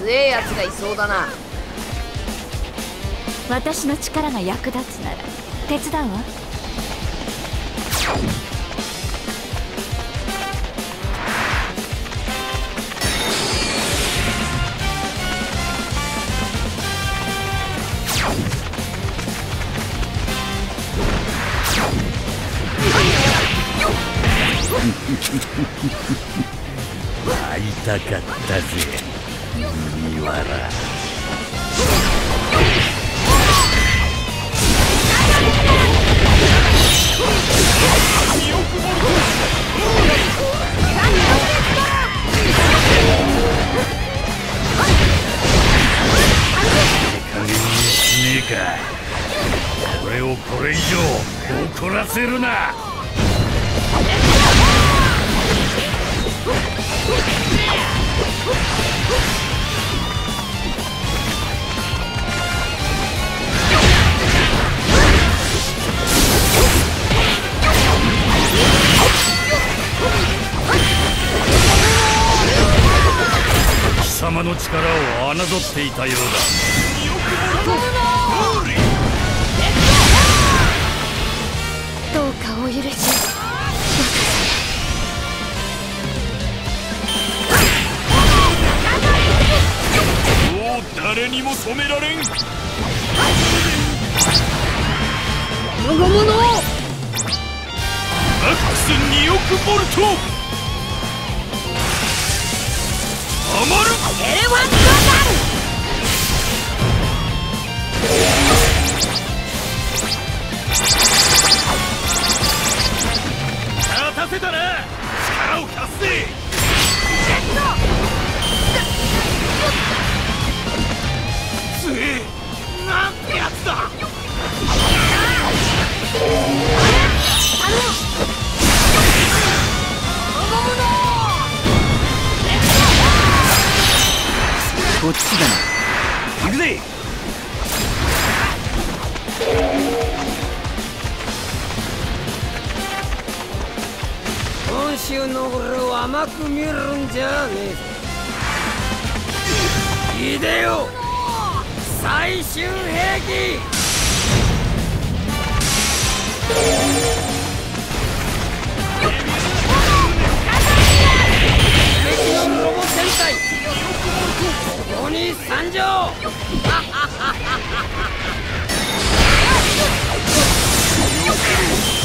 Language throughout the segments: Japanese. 強えやつがいそうだな。私の力が役立つなら手伝うわ。会いたかったぜ麦わら。俺をこれ以上怒らせるな。貴様の力を侮っていたようだ。どうかお許し。もう誰にも染められん。我が物。マックス2億ボルト。余る。エレワンガンダム。させたな。力を貸すぜ。強え。なんてやつだ。こっちだな。行くぜ。今週の俺を甘く見るんじゃねえぞ。いでよ最終兵器。奇跡のロボ戦隊ここに参上。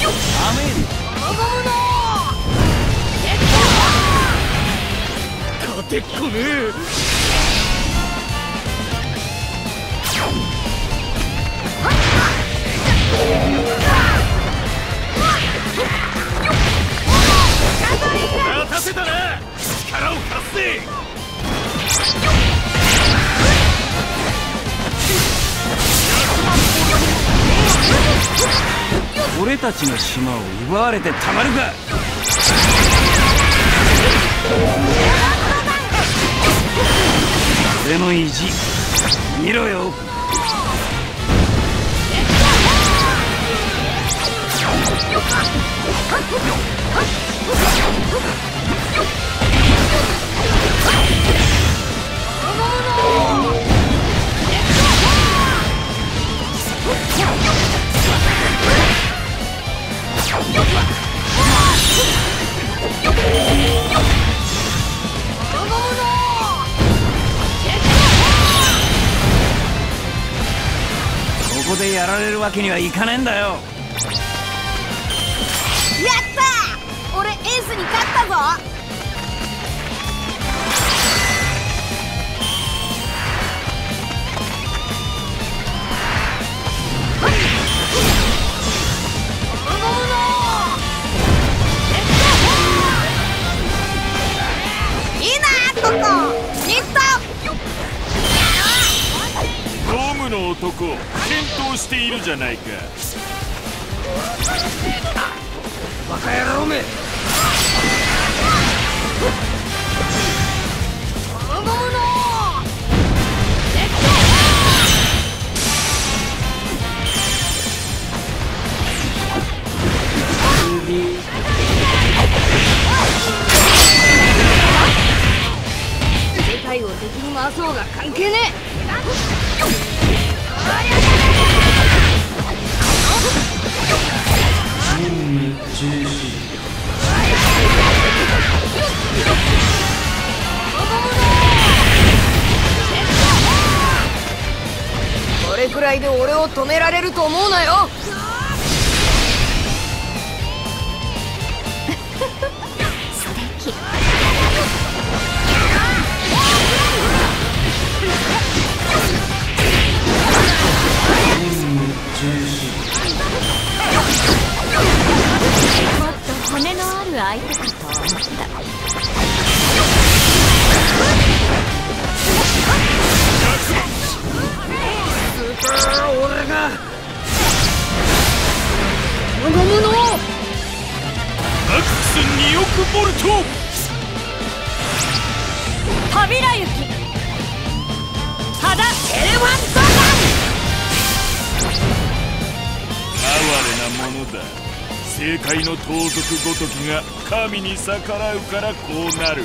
雨だでっこねえ。立てたな。力を貸すぜ。俺たちの島を奪われてたまるか。俺の意地見ろよ。ここでやられるわけにはいかねえんだよ。やったー、俺エースに勝ったぞ。いいなー、ここニットの男健闘しているじゃないか。バカ野郎め。世界を敵に回そうがけねえ。これくらいで俺を止められると思うなよ。素敵。もっと骨のある相手かと思った。スーパーオラがこのものマックス2億ボルト扉行き肌エレワント哀れなものだ。正解の盗賊ごときが神に逆らうからこうなる。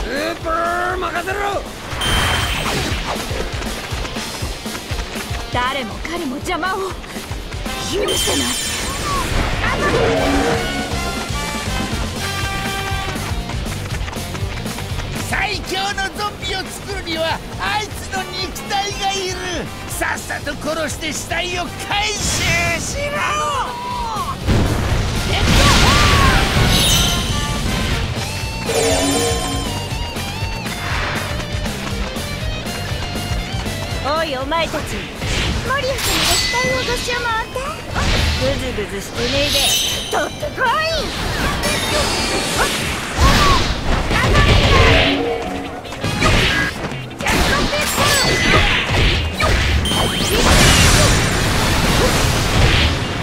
スーパー任せろ。誰も彼も邪魔を許せない。最強のゾンビを作るにはあいつの肉体がいる。さっさと殺して死体を回収しろ。おいお前たち、マリアさんの死体をどしを回ってグズグズしてねえで取ってこい。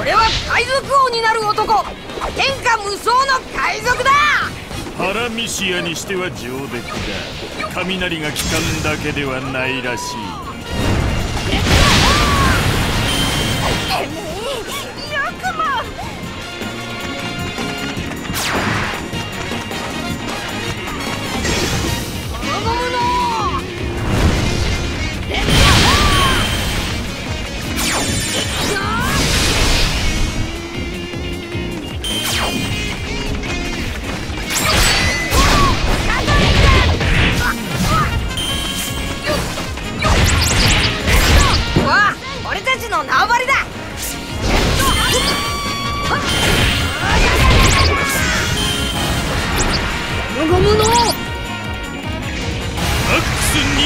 俺は海賊王になる男、天下無双の海賊だ。パラミシアにしては上出来だ。雷が効かんだけではないらしい。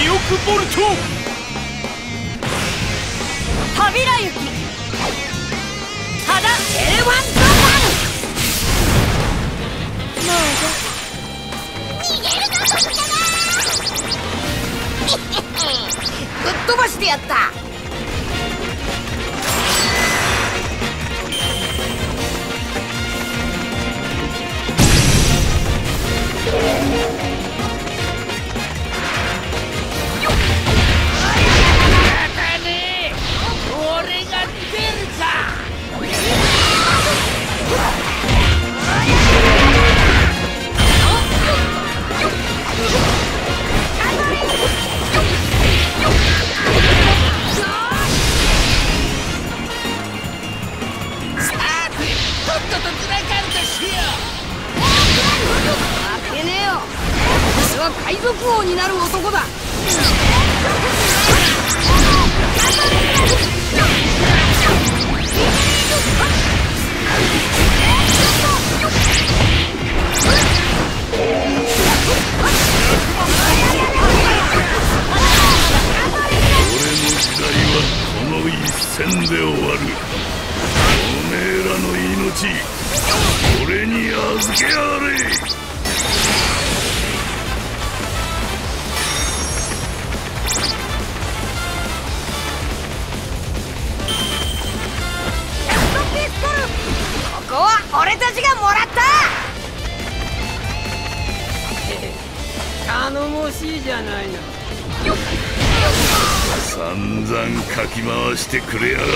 よくも飛ばしてやった。俺が出るか。海賊王になる男だ。俺の時代はこの一戦で終わる。おめえらの命、俺に預けられ。々しいじゃないの。散々かき回してくれやがって。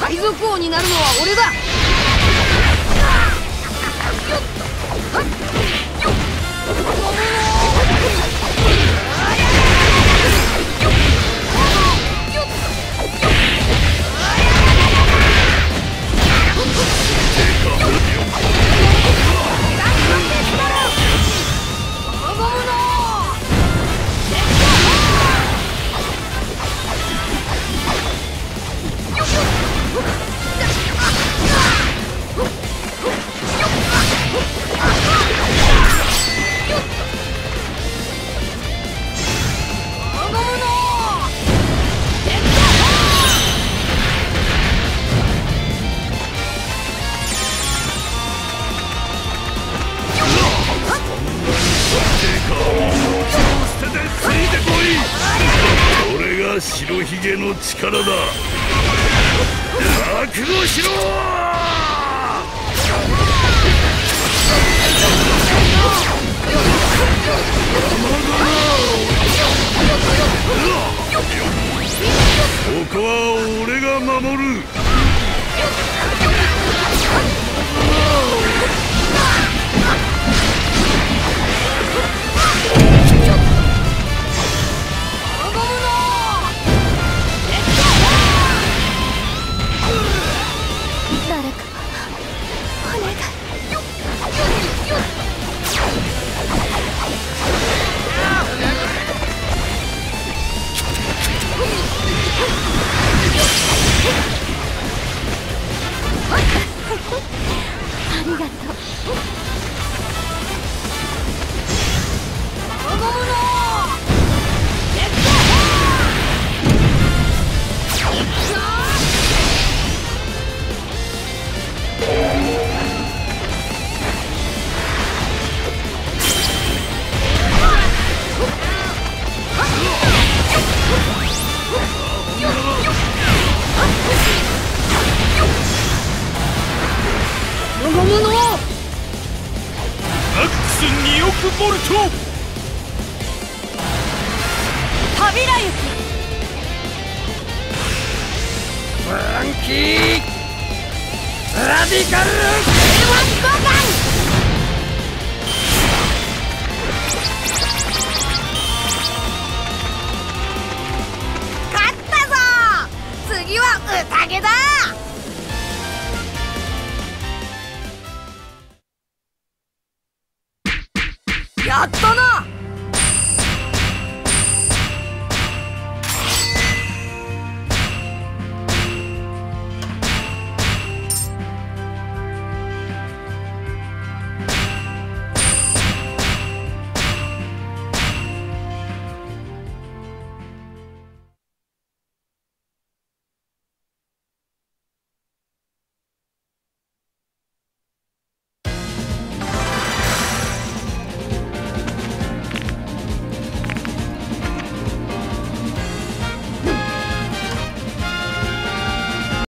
海賊王になるのは俺だ。白ひげの力だ。覚悟しろー。ここは俺が守る。ありがとう。ボルト旅だゆきフランキーラディカルエドワードガン